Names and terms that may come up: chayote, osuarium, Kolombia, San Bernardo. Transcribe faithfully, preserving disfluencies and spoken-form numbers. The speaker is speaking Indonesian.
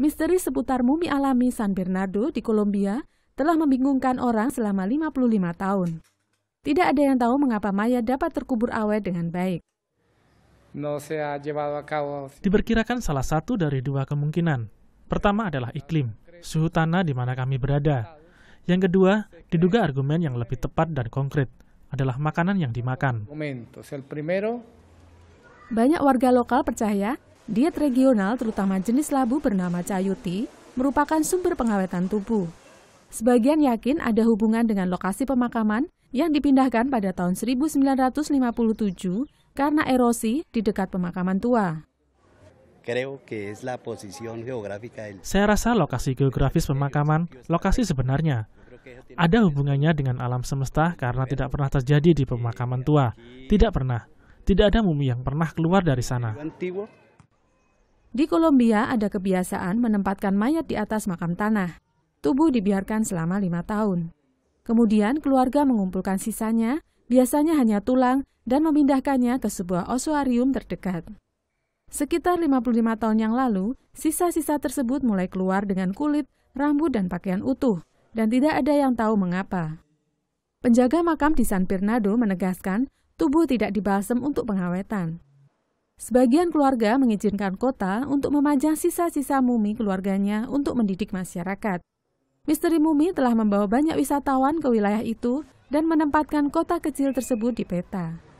Misteri seputar mumi alami San Bernardo di Kolombia telah membingungkan orang selama lima puluh lima tahun. Tidak ada yang tahu mengapa mayat dapat terkubur awet dengan baik. Diperkirakan salah satu dari dua kemungkinan. Pertama adalah iklim, suhu tanah di mana kami berada. Yang kedua, diduga argumen yang lebih tepat dan konkret adalah makanan yang dimakan. Banyak warga lokal percaya diet regional, terutama jenis labu bernama chayote, merupakan sumber pengawetan tubuh. Sebagian yakin ada hubungan dengan lokasi pemakaman yang dipindahkan pada tahun seribu sembilan ratus lima puluh tujuh karena erosi di dekat pemakaman tua. Saya rasa lokasi geografis pemakaman, lokasi sebenarnya, ada hubungannya dengan alam semesta karena tidak pernah terjadi di pemakaman tua. Tidak pernah. Tidak ada mumi yang pernah keluar dari sana. Di Kolombia ada kebiasaan menempatkan mayat di atas makam tanah. Tubuh dibiarkan selama lima tahun. Kemudian keluarga mengumpulkan sisanya, biasanya hanya tulang, dan memindahkannya ke sebuah osuarium terdekat. Sekitar lima puluh lima tahun yang lalu, sisa-sisa tersebut mulai keluar dengan kulit, rambut, dan pakaian utuh, dan tidak ada yang tahu mengapa. Penjaga makam di San Bernardo menegaskan tubuh tidak dibalsem untuk pengawetan. Sebagian keluarga mengizinkan kota untuk memajang sisa-sisa mumi keluarganya untuk mendidik masyarakat. Misteri mumi telah membawa banyak wisatawan ke wilayah itu dan menempatkan kota kecil tersebut di peta.